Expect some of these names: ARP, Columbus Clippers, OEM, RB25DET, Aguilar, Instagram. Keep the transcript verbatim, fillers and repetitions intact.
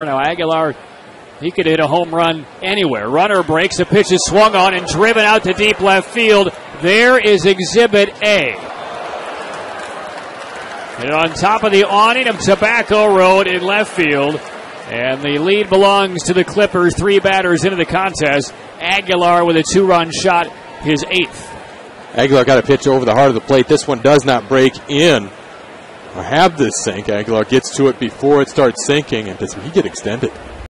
Now Aguilar, he could hit a home run anywhere. Runner breaks, the pitch is swung on and driven out to deep left field. There is Exhibit A. And on top of the awning of Tobacco Road in left field. And the lead belongs to the Clippers. Three batters into the contest. Aguilar with a two-run shot, his eighth. Aguilar got a pitch over the heart of the plate. This one does not break in. Or have this sink. Aguilar gets to it before it starts sinking, and does he get extended?